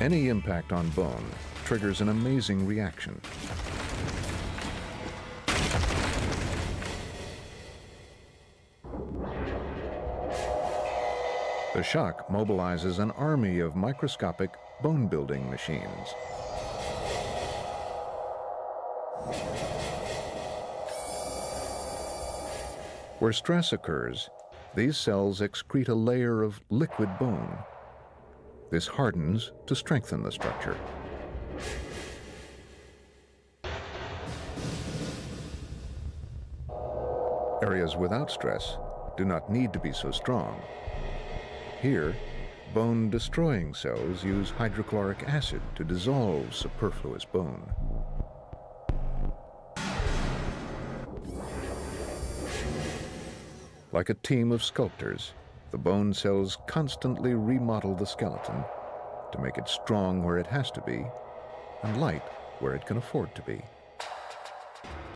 Any impact on bone triggers an amazing reaction. The shock mobilizes an army of microscopic bone-building machines. Where stress occurs, these cells excrete a layer of liquid bone. This hardens to strengthen the structure. Areas without stress do not need to be so strong. Here, bone-destroying cells use hydrochloric acid to dissolve superfluous bone. Like a team of sculptors, the bone cells constantly remodel the skeleton to make it strong where it has to be and light where it can afford to be.